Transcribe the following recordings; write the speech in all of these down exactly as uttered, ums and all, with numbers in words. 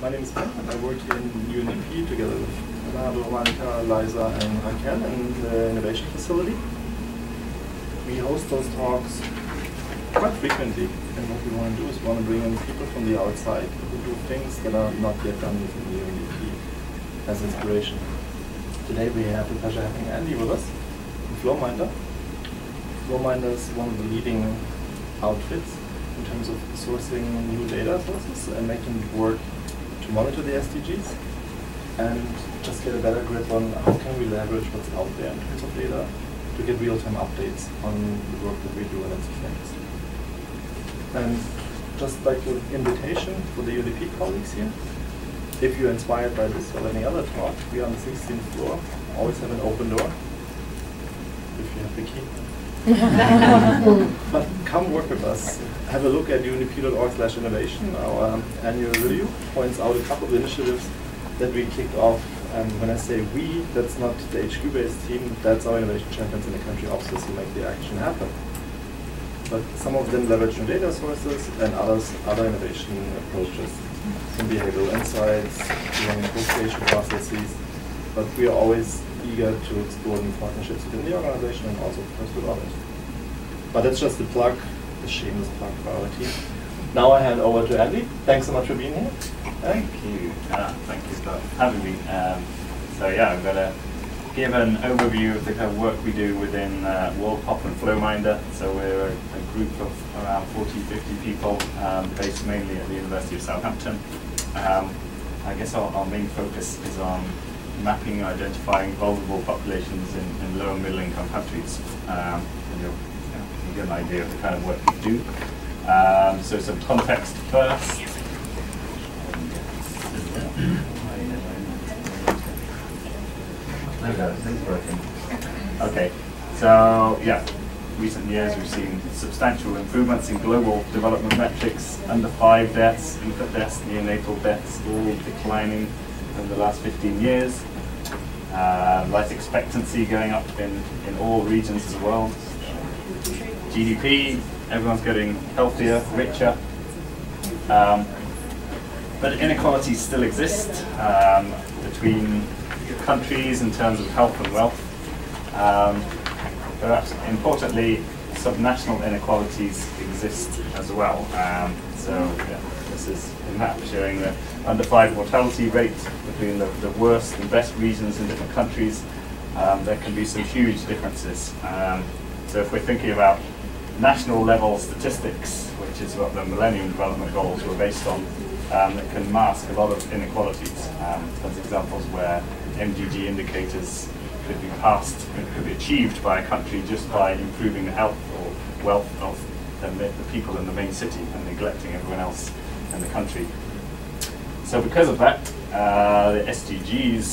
My name is Ben, and I work in U N D P together with Leonardo, Monica, Liza, and Raquel in the Innovation Facility. We host those talks quite frequently, and what we want to do is we want to bring in people from the outside who do things that are not yet done within the U N D P as inspiration. Today we have the pleasure of having Andy with us from Flowminder. Flowminder is one of the leading outfits in terms of sourcing new data sources and making it work to monitor the S D Gs and just get a better grip on how can we leverage what's out there in terms of data to get real-time updates on the work that we do in the industry. And just like an invitation for the U N D P colleagues here, if you're inspired by this or any other talk, we are on the sixteenth floor, always have an open door, if you have the key. But come work with us. Have a look at U N D P dot org slash innovation. Our annual review points out a couple of initiatives that we kicked off. And when I say we, that's not the H Q-based team, that's our innovation champions in the country offices who make the action happen. But some of them leverage new data sources and others other innovation approaches, some behavioral insights, doing negotiation processes. But we are always eager to explore new partnerships within the organization and also, of course, with others. But that's just a plug, a shameless plug for our team. Now I hand over to Andy. Thanks so much for being here. Thank you. Uh, thank you for having me. Um, so yeah, I'm going to give an overview of the kind of work we do within uh, WorldPop and Flowminder. So we're a, a group of around forty, fifty people um, based mainly at the University of Southampton. Um, I guess our, our main focus is on mapping and identifying vulnerable populations in, in low and middle income countries. Um, and you'll, you'll get an idea of the kind of work we do. Um, so some context first. There we go, things working. Okay, so yeah, recent years we've seen substantial improvements in global development metrics, under five deaths, infant deaths, neonatal deaths, all declining in the last fifteen years. Uh, life expectancy going up in, in all regions of the world. G D P, everyone's getting healthier, richer. Um, But inequalities still exist um, between countries in terms of health and wealth. Um, perhaps importantly, subnational inequalities exist as well. Um, so yeah, this is a map showing the under five mortality rate between the, the worst and best regions in different countries. Um, there can be some huge differences. Um, so if we're thinking about national level statistics, which is what the Millennium Development Goals were based on, Um, that can mask a lot of inequalities. Um, there's examples where M D G indicators could be passed, could be achieved by a country just by improving the health or wealth of the, the people in the main city and neglecting everyone else in the country. So because of that, uh, the S D Gs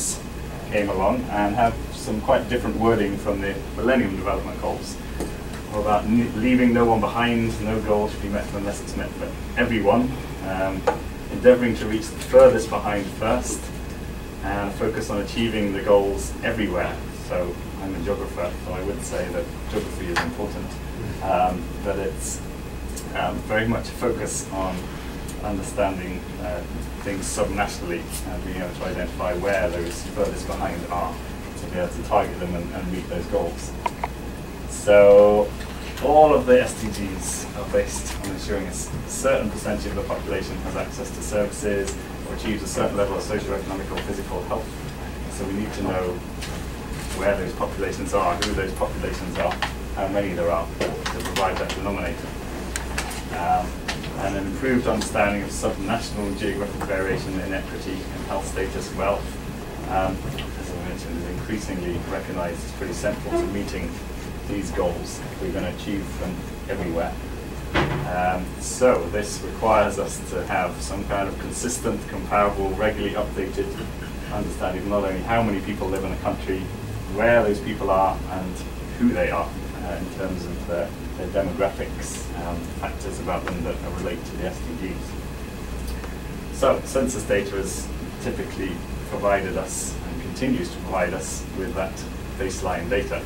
came along and have some quite different wording from the Millennium Development Goals. All about leaving no one behind, no goal should be met unless it's met for everyone. Um, endeavouring to reach the furthest behind first, and focus on achieving the goals everywhere. So I'm a geographer, so I would say that geography is important, um, but it's um, very much a focus on understanding uh, things subnationally and being able to identify where those furthest behind are to be able to target them and, and meet those goals. So all of the S D Gs are based on ensuring a certain percentage of the population has access to services or achieves a certain level of socio-economic or physical health. So we need to know where those populations are, who those populations are, how many there are, to provide that denominator. Um, and an improved understanding of subnational geographic variation, inequity, and health status, wealth, um, as I mentioned, is increasingly recognised as pretty central to meeting these goals if we're going to achieve them everywhere. Um, so this requires us to have some kind of consistent, comparable, regularly updated understanding of not only how many people live in a country, where those people are, and who they are uh, in terms of their, their demographics, um, factors about them that relate to the S D Gs. So census data has typically provided us and continues to provide us with that baseline data.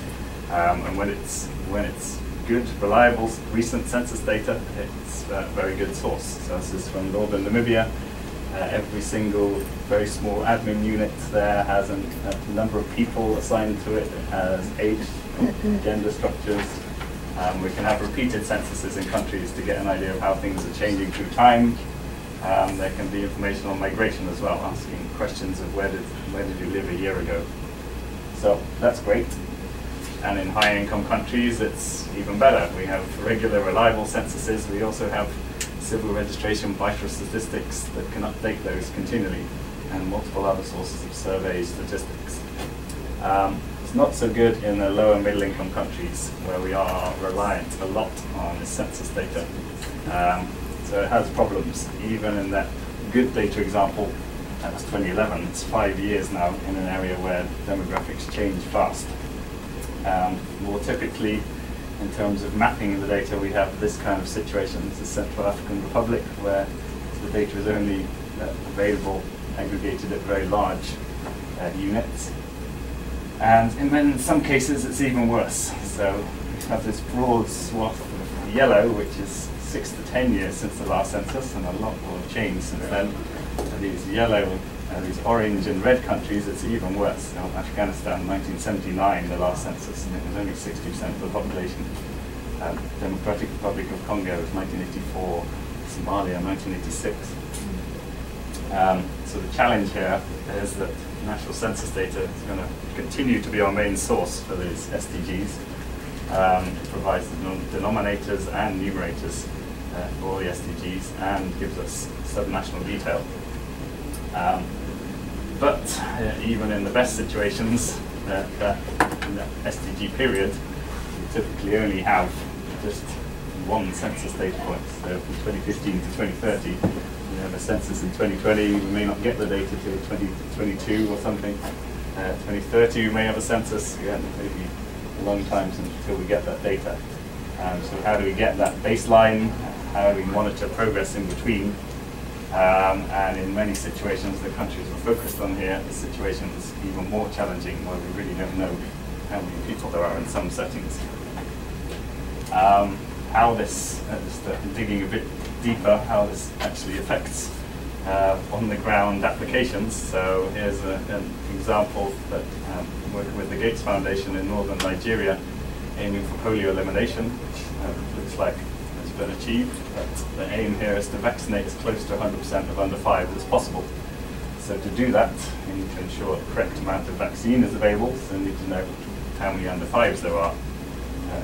Um, and when it's, when it's good, reliable, recent census data, it's a very good source. So this is from northern Namibia, Uh, every single very small admin unit there has an, a number of people assigned to it. It has age, gender structures. Um, we can have repeated censuses in countries to get an idea of how things are changing through time. Um, there can be information on migration as well, asking questions of where did, where did you live a year ago. So that's great. And in high-income countries, it's even better. We have regular, reliable censuses. We also have civil registration vital statistics that can update those continually, and multiple other sources of survey statistics. Um, it's not so good in the lower and middle income countries, where we are reliant a lot on the census data. Um, so it has problems. Even in that good data example, that was twenty eleven, it's five years now in an area where demographics change fast. Um, more typically, in terms of mapping the data, we have this kind of situation. This is Central African Republic, where the data is only uh, available aggregated at very large uh, units. And in some cases, it's even worse. So we have this broad swath of yellow, which is six to ten years since the last census, and a lot will have changed since then. And these yellow, uh, these orange and red countries, it's even worse. So Afghanistan, nineteen seventy-nine, the last census, and it was only sixty percent of the population. Um, Democratic Republic of Congo was nineteen eighty-four, Somalia, nineteen eighty-six. Um, so the challenge here is that national census data is going to continue to be our main source for these S D Gs. Um, it provides the denominators and numerators uh, for all the S D Gs and gives us subnational detail. Um, but uh, even in the best situations, uh, that, in the S D G period, we typically only have just one census data point. So from twenty fifteen to twenty thirty, we have a census in twenty twenty, we may not get the data till twenty twenty-two or something. Uh, twenty thirty, we may have a census, again, maybe a long time until we get that data. Um, so how do we get that baseline? How do we monitor progress in between? Um, and in many situations, the countries we're focused on here, the situation is even more challenging, where we really don't know how many people there are in some settings. Um, how this, uh, just uh, digging a bit deeper, how this actually affects uh, on-the-ground applications. So here's a, an example that um, working with the Gates Foundation in northern Nigeria, aiming for polio elimination, which uh, looks like it's been achieved. But the aim here is to vaccinate as close to one hundred percent of under five as possible. So to do that, we need to ensure the correct amount of vaccine is available, so we need to know how many under fives there are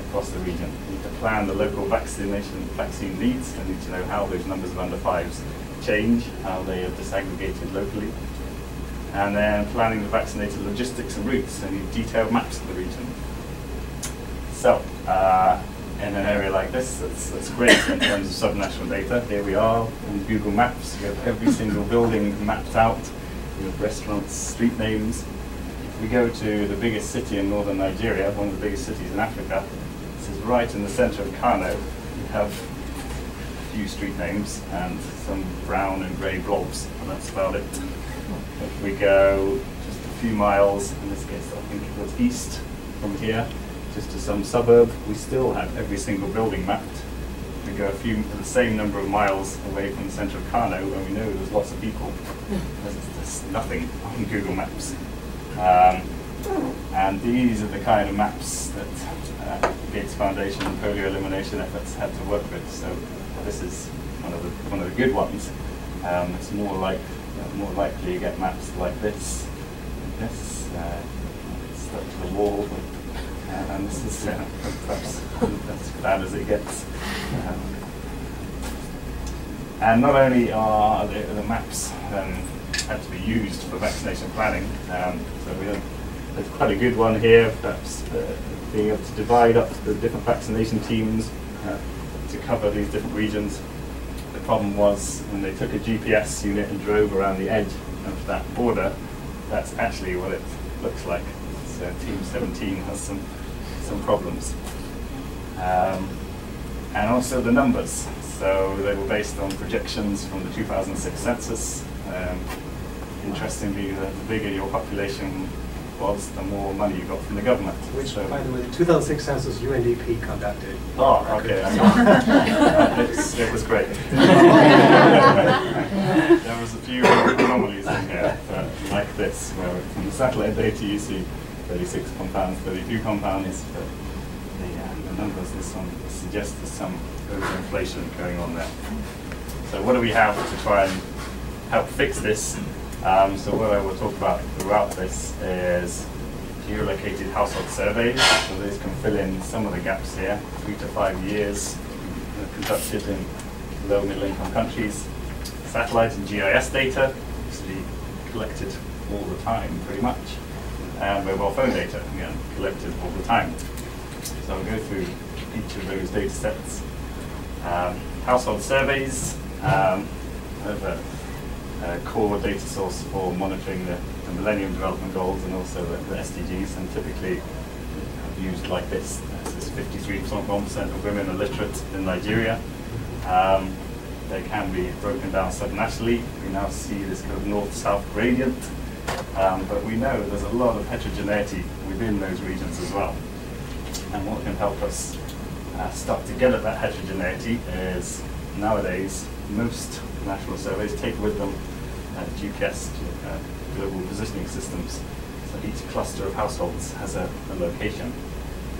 across the region. We need to plan the local vaccination vaccine needs, and need to know how those numbers of under fives change, how they are disaggregated locally. And then planning the vaccinated logistics and routes, and need detailed maps of the region. So, uh, in an area like this, that's, that's great in terms of subnational data. Here we are in Google Maps, we have every single building mapped out, we have restaurants, street names. We go to the biggest city in northern Nigeria, one of the biggest cities in Africa. This is right in the center of Kano. We have a few street names and some brown and grey blobs, and that's about it. If we go just a few miles, in this case I think it was east from here, just to some suburb, we still have every single building mapped. We go a few, the same number of miles away from the center of Kano, where we know there's lots of people. There's just nothing on Google Maps. Um, and these are the kind of maps that uh, the Gates Foundation and polio elimination efforts had to work with. So this is one of the one of the good ones. Um, it's more like uh, more likely you get maps like this, like this uh, stuck to the wall, uh, and this is uh, perhaps as bad as it gets. Um, and not only are the, the maps Um, had to be used for vaccination planning. Um, so we have, there's quite a good one here, perhaps uh, being able to divide up the different vaccination teams uh, to cover these different regions. The problem was when they took a G P S unit and drove around the edge of that border, that's actually what it looks like. So Team seventeen has some, some problems. Um, and also the numbers. So they were based on projections from the two thousand six census. Um, Interestingly, the bigger your population, was, the more money you got from the government. Which, so, by the way, the two thousand six census U N D P conducted. Oh, okay. I know. it, it was great. There was a few anomalies in here, uh, like this, where from the satellite data you see thirty-six compounds, thirty-two compounds, but the, uh, the numbers this one suggests there's some overinflation going on there. So what do we have to try and help fix this? Um, so what I will talk about throughout this is geolocated household surveys. So these can fill in some of the gaps here. Three to five years conducted in low middle income countries. Satellite and G I S data used to be collected all the time, pretty much. And mobile phone data, again, collected all the time. So I'll go through each of those data sets. Um, household surveys, um, over Uh, core data source for monitoring the, the Millennium Development Goals and also the, the S D Gs, and typically used like this. This is fifty-three point one percent of women are literate in Nigeria. Um, they can be broken down subnationally. We now see this kind of north-south gradient, um, but we know there's a lot of heterogeneity within those regions as well. And what can help us uh, start to get at that heterogeneity is nowadays most national surveys take with them uh, G P S, uh, global positioning systems. So each cluster of households has a, a location.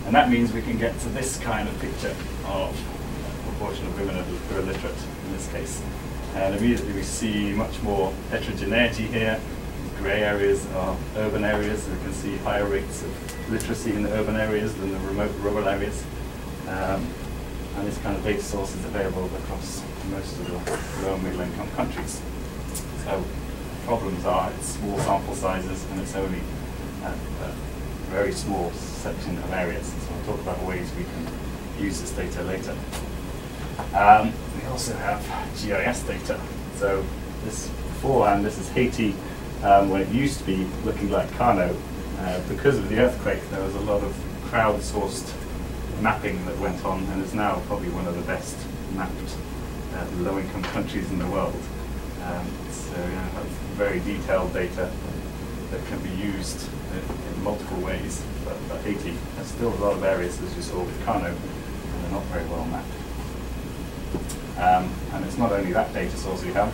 And that means we can get to this kind of picture of the proportion of women who are illiterate in this case. And immediately we see much more heterogeneity here. Grey areas are urban areas, and we can see higher rates of literacy in the urban areas than the remote rural areas. Um, and this kind of data source is available across most of the low and middle income countries. So problems are it's small sample sizes and it's only a, a very small section of areas. So I'll talk about ways we can use this data later. Um, we also have G I S data. So this beforehand, this is Haiti, um, where it used to be looking like Kano. Uh, because of the earthquake, there was a lot of crowdsourced mapping that went on, and is now probably one of the best mapped Uh, low-income countries in the world. Um, so you know, that's very detailed data that can be used in, in multiple ways. But, but Haiti has still a lot of areas, as you saw with Kano, and they're not very well mapped. Um, and it's not only that data source we have.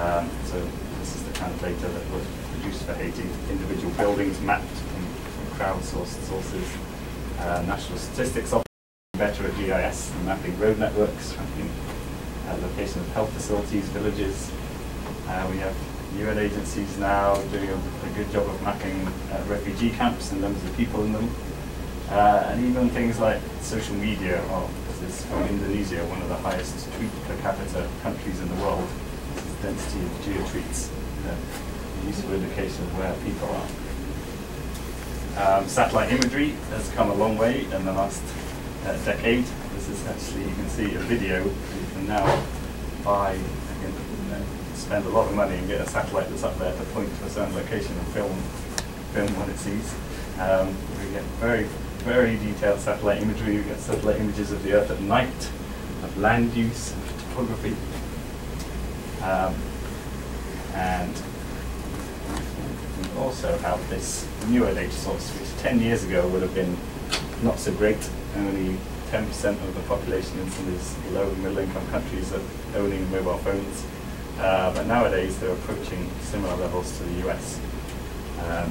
Um, so this is the kind of data that was produced for Haiti. Individual buildings mapped from, from crowdsourced sources. Uh, National Statistics Office better at G I S and mapping road networks. Location of health facilities, villages. Uh, we have U N agencies now doing a, a good job of mapping uh, refugee camps and numbers of people in them. Uh, and even things like social media. Oh, this is from Indonesia, one of the highest tweet per capita countries in the world. This is the density of geotweets, a useful indication of where people are. Um, satellite imagery has come a long way in the last uh, decade. This is actually, you can see a video. You can now buy, again, you know, spend a lot of money and get a satellite that's up there to point to a certain location and film, film what it sees. Um, we get very, very detailed satellite imagery. We get satellite images of the Earth at night, of land use, of topography, um, and we also have this newer data source, which ten years ago would have been not so great. Only ten percent of the population in some of these low and middle income countries are owning mobile phones. Uh, but nowadays they're approaching similar levels to the U S. Um,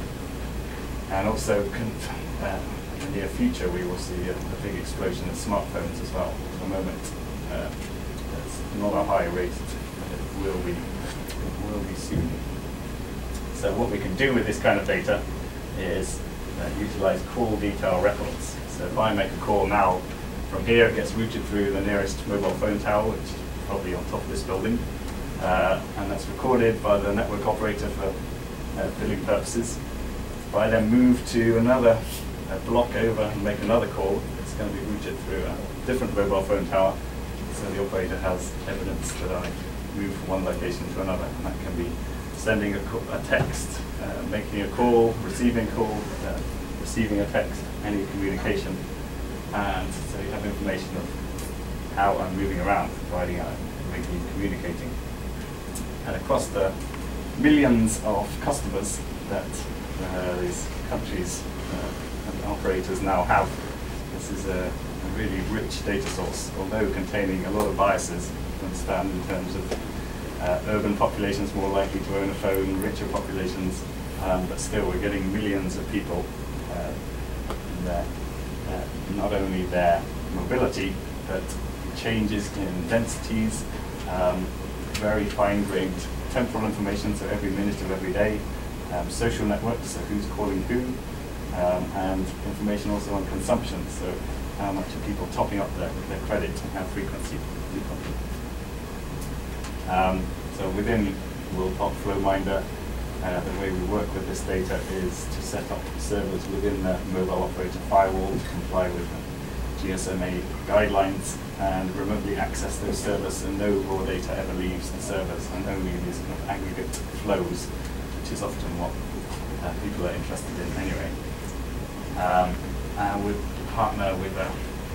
and also uh, in the near future we will see a, a big explosion in smartphones as well. At the moment uh, it's not a high rate, but it will be, it will be soon. So what we can do with this kind of data is uh, utilize call detail records. So if I make a call now, from here it gets routed through the nearest mobile phone tower, which is probably on top of this building, uh, and that's recorded by the network operator for uh, billing purposes. If I then move to another uh, block over and make another call, it's going to be routed through a different mobile phone tower, so the operator has evidence that I move from one location to another, and that can be sending a, a text, uh, making a call, receiving a call, uh, receiving a text, any communication. And so you have information of how I'm moving around, providing I'm regularly communicating. And across the millions of customers that uh, these countries uh, and operators now have. This is a, a really rich data source, although containing a lot of biases to understand in terms of uh, urban populations more likely to own a phone, richer populations, um, but still we're getting millions of people uh, in their, uh, not only their mobility, but changes in densities, um, very fine-grained temporal information, so every minute of every day, um, social networks, so who's calling who, um, and information also on consumption, so how much are people topping up their, their credit and how frequency. Um, so within WorldPop Flowminder, uh, the way we work with this data is to set up servers within the mobile operator firewall to comply with G S M A guidelines and remotely access those servers, and no raw data ever leaves the servers, and only these kind of aggregate flows, which is often what uh, people are interested in anyway. Um, and we partner with a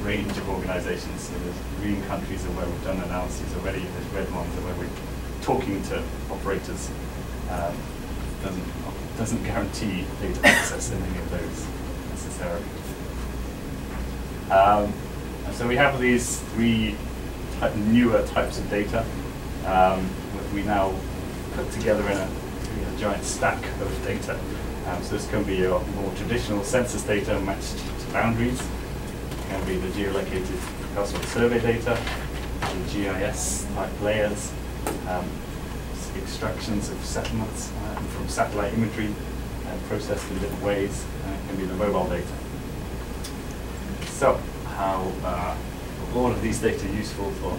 range of organizations, so there's green countries where we've done analyses already, there's red ones where we're talking to operators. Um, doesn't, doesn't guarantee data access in any of those necessarily. Um, so we have these three ty newer types of data um, that we now put together in a, in a giant stack of data. Um, so this can be your more traditional census data matched to boundaries. It can be the geolocated household survey data, the G I S type layers, um, extractions of settlements uh, from satellite imagery uh, processed in different ways, and it can be the mobile data. So, how uh, all of these data are useful for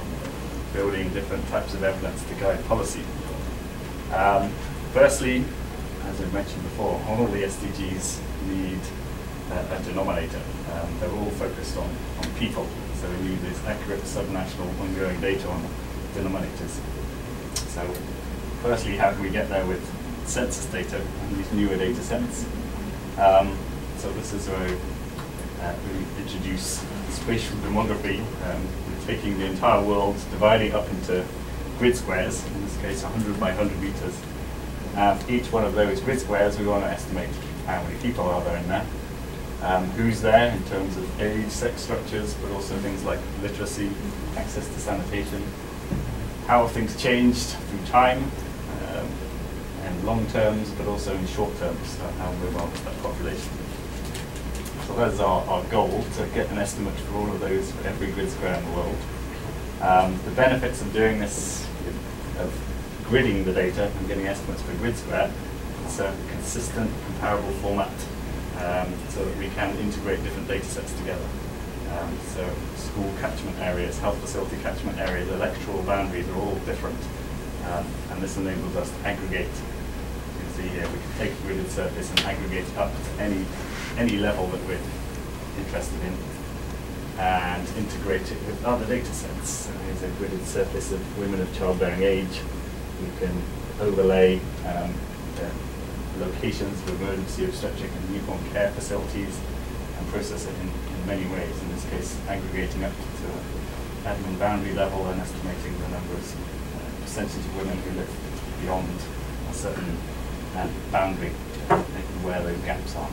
building different types of evidence to guide policy. Um, firstly, as I mentioned before, all the S D Gs need uh, a denominator. Um, they're all focused on, on people, so we need this accurate subnational ongoing data on denominators. So, firstly, how can we get there with census data and these newer data sets? Um, so this is a Uh, we introduce spatial demography, um, taking the entire world, dividing up into grid squares, in this case one hundred by one hundred meters. And each one of those grid squares, we want to estimate how many people are there in there, um, who's there in terms of age, sex structures, but also things like literacy, access to sanitation, how things changed through time, um, and long terms, but also in short terms, so how mobile is that population. So that's our, our goal, to get an estimate for all of those for every grid square in the world. Um, the benefits of doing this, of gridding the data and getting estimates for grid square, it's a consistent, comparable format um, so that we can integrate different data sets together. Um, so school catchment areas, health facility catchment areas, electoral boundaries are all different. Um, and this enables us to aggregate. You can see here, we can take a gridded surface and aggregate up to any any level that we're interested in and integrate it with other data sets. So here's a gridded surface of women of childbearing age. We can overlay um, the locations for emergency obstetric and newborn care facilities and process it in, in many ways. In this case, aggregating up to admin boundary level and estimating the numbers, uh, percentage of women who live beyond a certain uh, boundary and where those gaps are.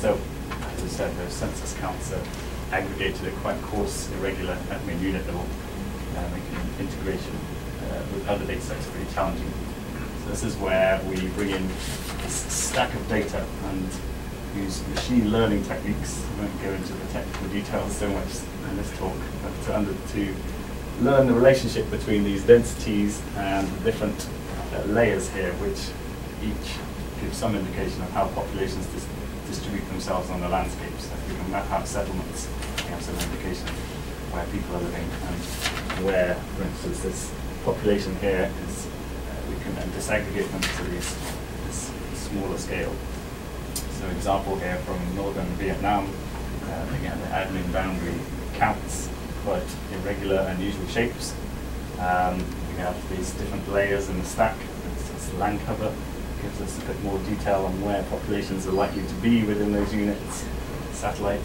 So, as I said, those census counts are aggregated at quite coarse, irregular admin unit level, uh, making integration uh, with other data sets really challenging. So this is where we bring in this stack of data and use machine learning techniques. I won't go into the technical details so much in this talk, but to, under, to learn the relationship between these densities and the different uh, layers here, which each gives some indication of how populations distribute themselves on the landscape. So if we can map out settlements, we have some indication of where people are living and where, for instance, this population here is, uh, we can then disaggregate them to these, this smaller scale. So example here from northern Vietnam, uh, again, the admin boundary counts quite irregular, unusual shapes. Um, we have these different layers in the stack, for instance, land cover, gives us a bit more detail on where populations are likely to be within those units. Satellite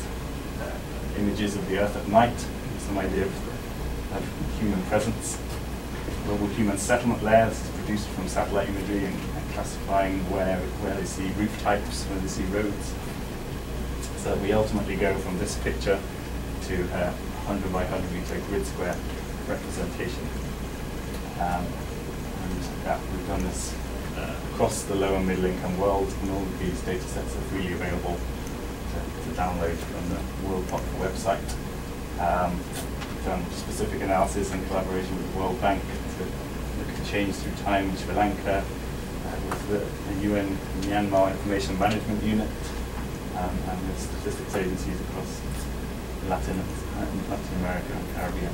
uh, images of the Earth at night, some idea of, of human presence. Global human settlement layers produced from satellite imagery and, and classifying where, where they see roof types, where they see roads. So we ultimately go from this picture to a one hundred by one hundred meter grid square representation. Um, and yeah, we've done this uh, across the low and middle income world, and all of these data sets are freely available to, to download from the WorldPop website. Um, we've done specific analysis in collaboration with the World Bank to look at change through time in Sri Lanka, uh, with the, the U N Myanmar Information Management Unit, um, and with statistics agencies across Latin, Latin America and Caribbean.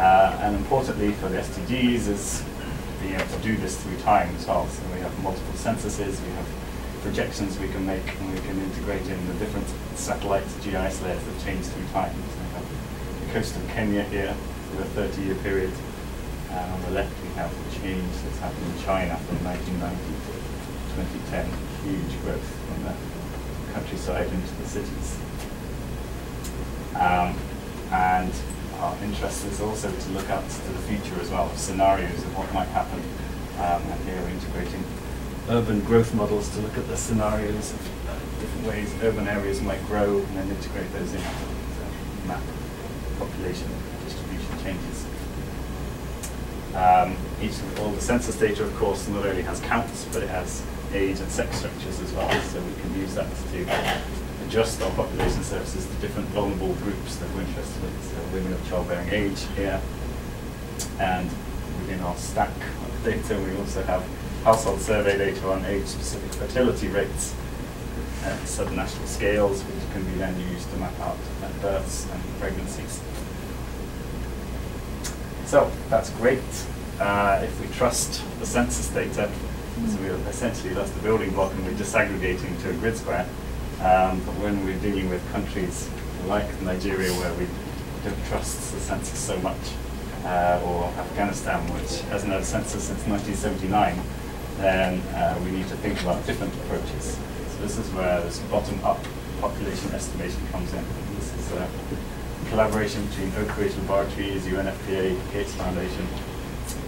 Uh, and importantly for the S D Gs is being able to do this through time as well. So we have multiple censuses, we have projections we can make, and we can integrate in the different satellite G I S layers that change through time. So we have the coast of Kenya here for the thirty year period, and on the left we have the change that's happened in China from nineteen ninety to twenty ten, huge growth from the countryside into the cities. Um, and our interest is also to look out to the future as well, scenarios of what might happen. Um, and here we're integrating urban growth models to look at the scenarios of different ways urban areas might grow, and then integrate those into the map population distribution changes. Um, each of all the census data, of course, not only has counts, but it has age and sex structures as well, so we can use that to adjust our population services to different vulnerable groups that we're interested in, so women of childbearing age here. And within our stack of data, we also have household survey data on age-specific fertility rates at subnational scales, which can be then used to map out births and pregnancies. So that's great uh, if we trust the census data. Mm. So we're essentially, that's the building block, and we're disaggregating to a grid square. Um, but when we're dealing with countries like Nigeria, where we don't trust the census so much, uh, or Afghanistan, which hasn't had a census since nineteen seventy-nine, then uh, we need to think about different approaches. So this is where this bottom-up population estimation comes in. This is a collaboration between Oak Ridge Laboratories, U N F P A, Gates Foundation,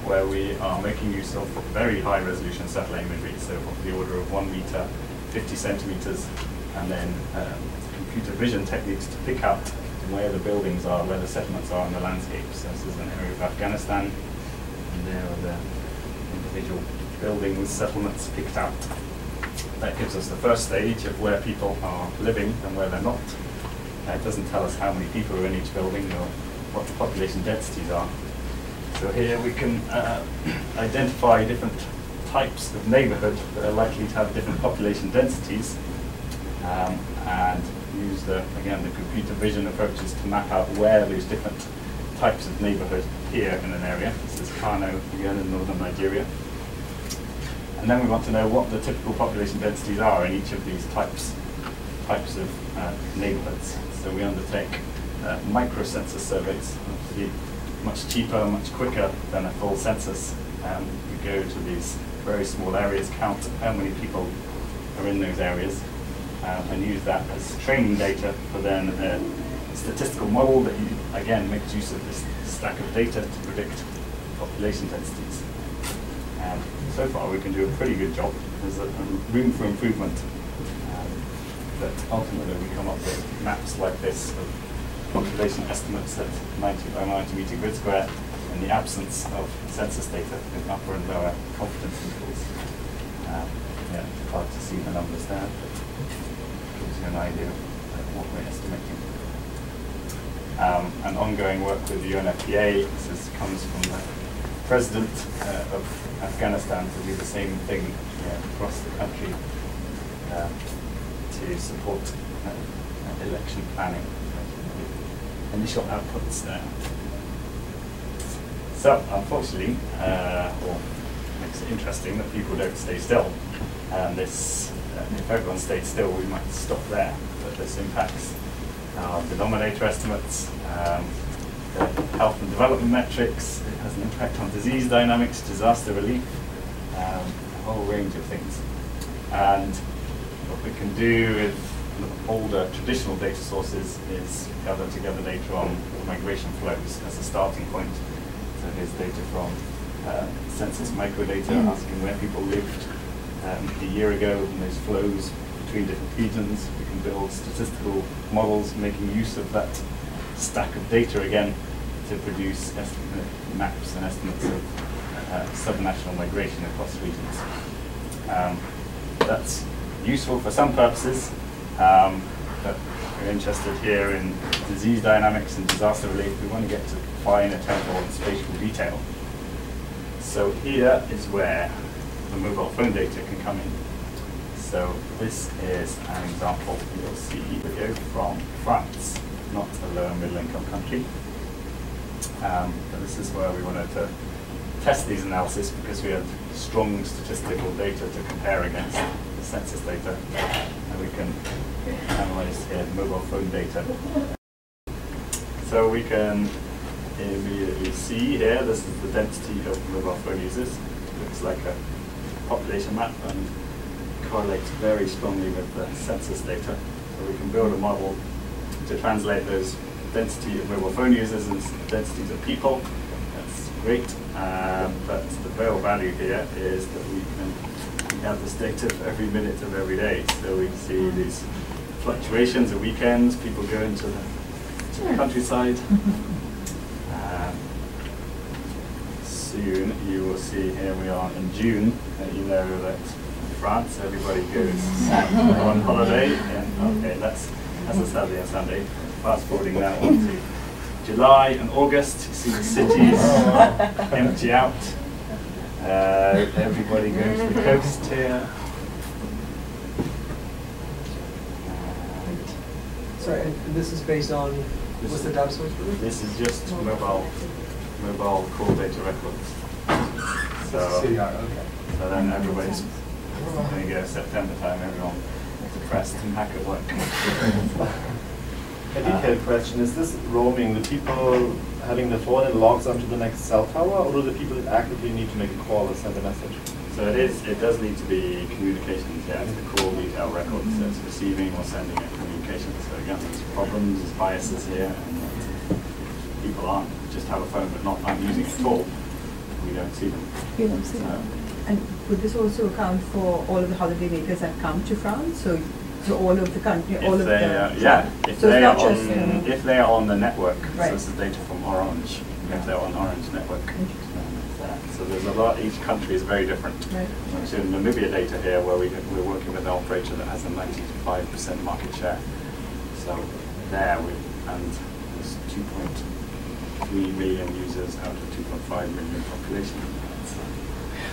where we are making use of very high-resolution satellite imagery, so of the order of one meter, fifty centimeters, and then um, computer vision techniques to pick out where the buildings are, where the settlements are in the landscape. So this is an area of Afghanistan, and there are the individual buildings, settlements picked out. That gives us the first stage of where people are living and where they're not. Uh, it doesn't tell us how many people are in each building or what the population densities are. So here we can uh, identify different types of neighborhood that are likely to have different population densities. Um, and use the, again, the computer vision approaches to map out where those different types of neighborhood appear in an area. This is Kano, again, in northern Nigeria. And then we want to know what the typical population densities are in each of these types, types of uh, neighborhoods. So we undertake uh, micro-census surveys, obviously much cheaper, much quicker than a full census. Um, we go to these very small areas, count how many people are in those areas, Uh, and use that as training data for then a statistical model that, you, again, makes use of this stack of data to predict population densities. And so far, we can do a pretty good job. There's a, a room for improvement, um, but ultimately we come up with maps like this of population estimates at ninety by ninety meter grid square in the absence of census data in upper and lower confidence intervals. Um, yeah, hard to see the numbers there. An idea of what we're estimating. Um, and ongoing work with the U N F P A, this is, comes from the president uh, of Afghanistan to do the same thing uh, across the country uh, to support uh, election planning. Initial outputs there. So, unfortunately, uh, or makes it interesting that people don't stay still. And this if everyone stayed still, we might stop there, but this impacts our denominator estimates, um, the health and development metrics, it has an impact on disease dynamics, disaster relief, um, a whole range of things. And what we can do with older traditional data sources is gather together data on migration flows as a starting point. So here's data from uh, census microdata, mm. asking where people lived um, a year ago and those flows between different regions. We can build statistical models making use of that stack of data again to produce maps and estimates of uh, subnational migration across regions. Um, that's useful for some purposes, um, but we're interested here in disease dynamics and disaster relief. We want to get to finer temporal and spatial detail. So here is where the mobile phone data can come in. So this is an example you'll see video from France, not a low and middle income country. Um, but this is where we wanted to test these analyses because we had strong statistical data to compare against the census data, and we can analyze here mobile phone data. So we can immediately see here, this is the density of mobile phone users. It looks like a population map and correlates very strongly with the census data. So we can build a model to translate those density of mobile phone users and densities of people. That's great. Um, but the real value here is that we can we have this data for every minute of every day. So we see these fluctuations at weekends, people go into the, to the countryside. Um, soon you will see, here we are in June, that you know that in France everybody goes on holiday. And, okay, that's, that's a Saturday and Sunday. Fast forwarding now on to July and August, you see the cities empty out. Uh, everybody goes to the coast here. Sorry, and this is based on this what's the data source for this? This is just mobile, mobile call data records. So, C D R, okay. So then everybody's going to go September time. Everyone depressed and back at work. A detailed uh, question, is this roaming, the people having the phone and logs onto the next cell tower, or do the people actively need to make a call or send a message? So it is. It does need to be communications, yeah, it's the call detail records, so it's receiving or sending a communication. So again, there's problems, there's biases here, and people aren't just have a phone but not aren't using it at all. We don't see them. You don't see so. them. And would this also account for all of the holiday makers that come to France? So So all of the country, all if of they, the uh, yeah. If so they are on, just, you know, if they are on the network, right. So this is data from Orange. Yeah. If they're on Orange network, yeah. So there's a lot. Each country is very different. Right. So in Namibia data here, where we we're working with an operator that has a ninety-five percent market share. So there we and there's two point three million users out of two point five million population.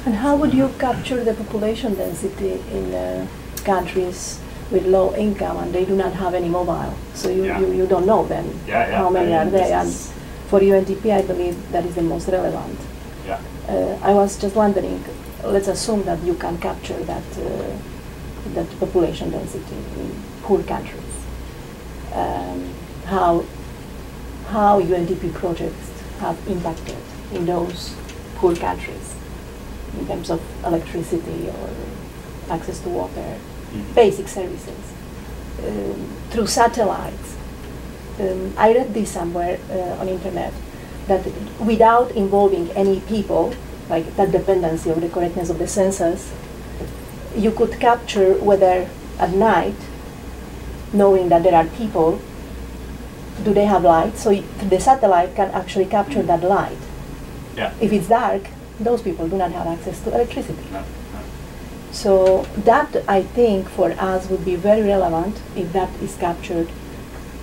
And how would you capture the population density in uh, countries with low income and they do not have any mobile, so you, yeah. you, you don't know then yeah, yeah. how many I mean, are there, and for U N D P I believe that is the most relevant. Yeah. Uh, I was just wondering, let's assume that you can capture that, uh, that population density in poor countries. Um, how, how U N D P projects have impacted in those poor countries in terms of electricity or access to water? Mm-hmm. Basic services um, through satellites. Um, I read this somewhere uh, on internet that without involving any people, like that dependency of the correctness of the census, you could capture whether at night, knowing that there are people, do they have light? So the satellite can actually capture that light. Yeah. If it's dark, those people do not have access to electricity. No. So that, I think, for us would be very relevant if that is captured,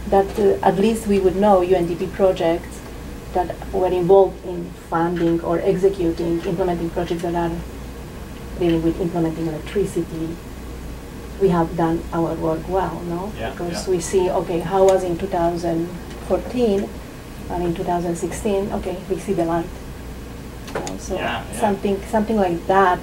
that uh, at least we would know U N D P projects that were involved in funding or executing, implementing projects that are dealing with implementing electricity. We have done our work well, no? Yeah, because yeah. we see, okay, how was in two thousand fourteen and in two thousand sixteen, okay, we see the light. Uh, so yeah, yeah. something something like that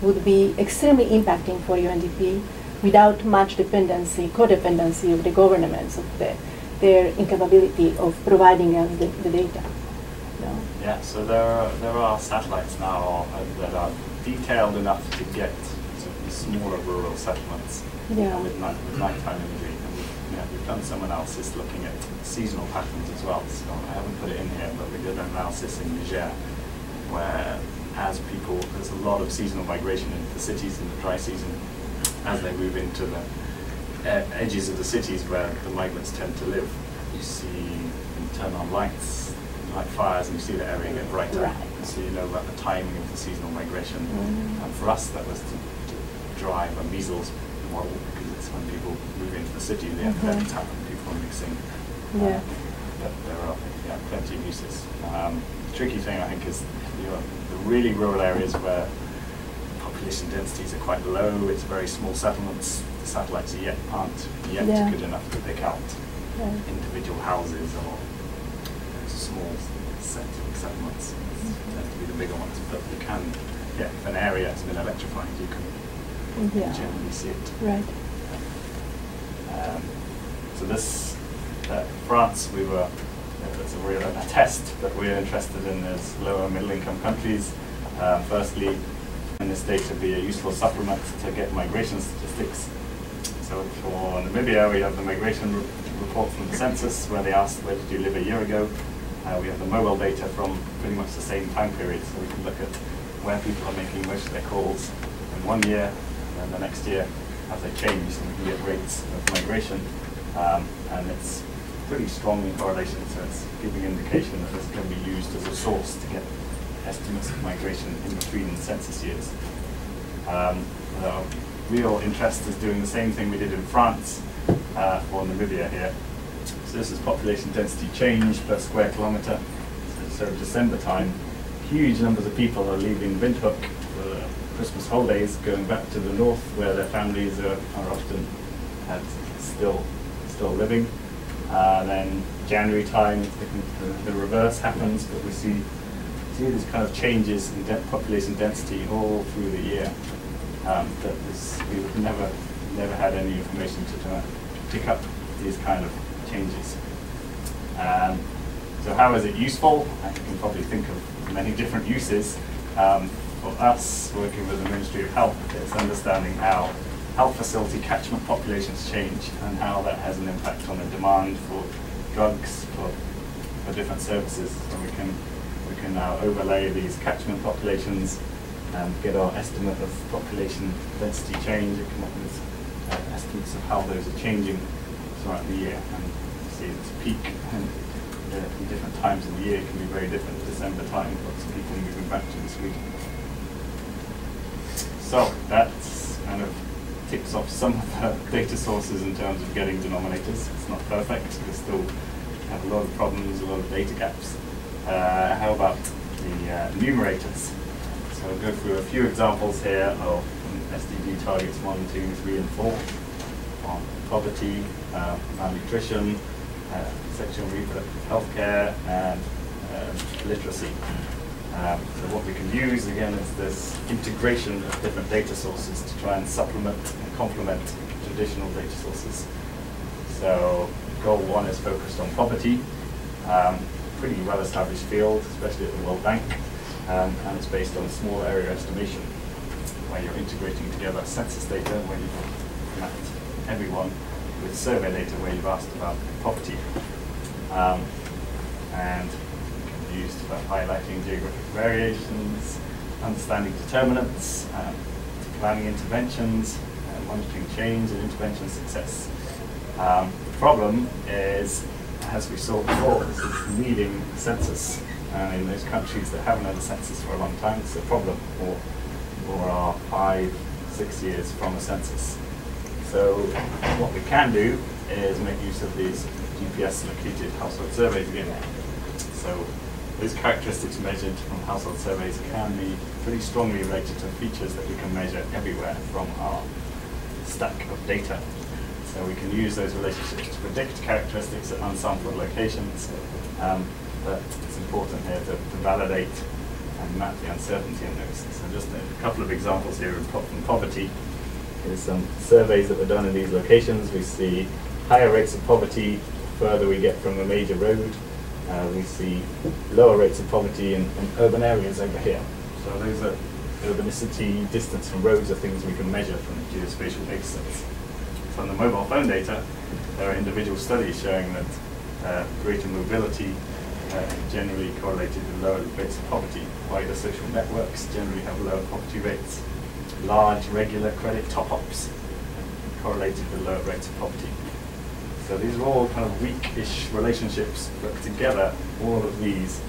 would be extremely impacting for U N D P without much dependency, codependency of the governments, of the, their incapability of providing us the, the data. No? Yeah, so there are, there are satellites now that are detailed enough to get sort of smaller rural settlements yeah. with, night, with nighttime imagery. And we've, yeah, we've done some analysis looking at seasonal patterns as well. So I haven't put it in here, but we did an analysis in Niger where as people lot of seasonal migration into the cities in the dry season as they move into the uh, edges of the cities where the migrants tend to live. You see them turn on lights, light fires, and you see the area get brighter. Right. So you know about the timing of the seasonal migration. Mm. And for us, that was to, to drive a measles model, because it's when people move into the city, the epidemics happen, people are mixing. Yeah. Um, but there are yeah, plenty of uses. Um, the tricky thing, I think, is you know, the really rural areas where population densities are quite low, it's very small settlements, the satellites are yet, aren't yet yeah. good enough to pick out yeah. individual houses or small sets of settlements. Mm-hmm. Tend to be the bigger ones, but you can, yeah, if an area has been electrified, you can yeah. generally see it. Right. Um, so this, uh, France, we were, it's a real a test that we're interested in as lower middle income countries. Uh, firstly, and this data be a useful supplement to get migration statistics. So for Namibia, we have the migration re report from the census, where they asked, where did you live a year ago? Uh, we have the mobile data from pretty much the same time period, so we can look at where people are making most of their calls in one year, and then the next year as they change, so we can get rates of migration. Um, and it's pretty strong in correlation, so it's giving indication that this can be used as a source to get estimates of migration in between census years. Um, our real interest is doing the same thing we did in France uh, for Namibia here. So this is population density change per square kilometre. So, so December time, huge numbers of people are leaving Windhoek for the Christmas holidays, going back to the north where their families are, are often uh, still still living. Uh, then January time, the, the, the reverse happens, but we see see these kind of changes in de population density all through the year. Um, that is, we've never never had any information to try to pick up these kind of changes. Um, so how is it useful? I can probably think of many different uses. Um, for us, working with the Ministry of Health, it's understanding how health facility catchment populations change and how that has an impact on the demand for drugs, for, for different services. So we can, we can now overlay these catchment populations and get our estimate of population density change and come up with uh, estimates of how those are changing throughout the year, and you see its peak and uh, different times of the year can be very different. December time, lots of people moving back to the Sweden. So that kind of ticks off some of the data sources in terms of getting denominators. It's not perfect. We still have a lot of problems, a lot of data gaps. Uh, how about the uh, numerators? So I'll go through a few examples here of S D G targets one, two, three, and four. On poverty, uh, malnutrition, uh, sexual and reproductive health care, and uh, literacy. Um, so what we can use, again, is this integration of different data sources to try and supplement and complement traditional data sources. So goal one is focused on poverty, um, pretty well-established field, especially at the World Bank, um, and it's based on small area estimation, where you're integrating together census data, where you've mapped everyone, with survey data where you've asked about poverty. Um, and can be used for highlighting geographic variations, understanding determinants, um, planning interventions, uh, monitoring change and intervention success. Um, the problem is, as we saw before, this is needing census. And in those countries that haven't had a census for a long time, it's a problem, or, or are five, six years from a census. So what we can do is make use of these G P S-located household surveys again. So those characteristics measured from household surveys can be pretty strongly related to features that we can measure everywhere from our stack of data. So we can use those relationships to predict characteristics at unsampled locations. Um, but it's important here to, to validate and map the uncertainty in those. So just a couple of examples here of poverty. There's some surveys that were done in these locations. We see higher rates of poverty the further we get from a major road. Uh, we see lower rates of poverty in, in urban areas over here. So those are urbanicity, distance from roads are things we can measure from the geospatial data sets. From the mobile phone data, there are individual studies showing that uh, greater mobility uh, generally correlated with lower rates of poverty. Wider social networks generally have lower poverty rates. Large regular credit top-ups correlated with lower rates of poverty. So these are all kind of weak-ish relationships, but together all of these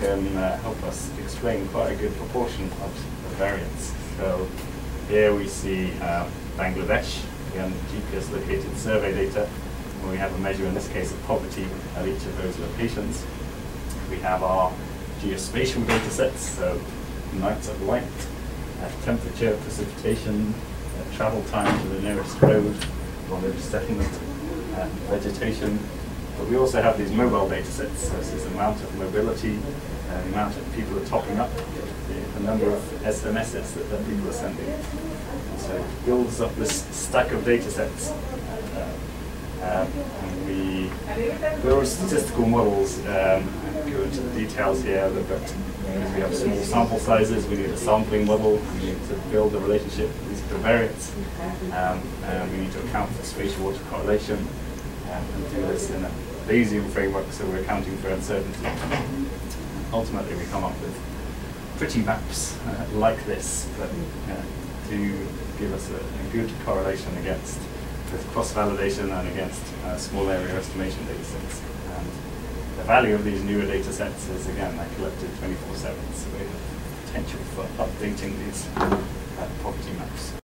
can uh, help us explain quite a good proportion of the variance. So here we see uh, Bangladesh, again G P S located survey data, and we have a measure in this case of poverty at each of those locations. We have our geospatial data sets, so nights of light, uh, temperature, precipitation, uh, travel time to the nearest road or the settlement, uh, vegetation. But we also have these mobile data sets, so this is the amount of mobility, uh, the amount of people are topping up, the, the number of S M Ss that, that people are sending. And so it builds up this stack of data sets. Uh, um, and we build statistical models, um, go into the details here, but because we have small sample sizes, we need a sampling model, we need to build a relationship with the variance, um, and we need to account for spatial water correlation. And do this in a Bayesian framework, so we're accounting for uncertainty. Ultimately, we come up with pretty maps uh, like this that uh, do give us a, a good correlation against with cross-validation and against uh, small area estimation data sets. And the value of these newer data sets is, again, they're collected twenty-four seven, so we have potential for updating these uh, property maps.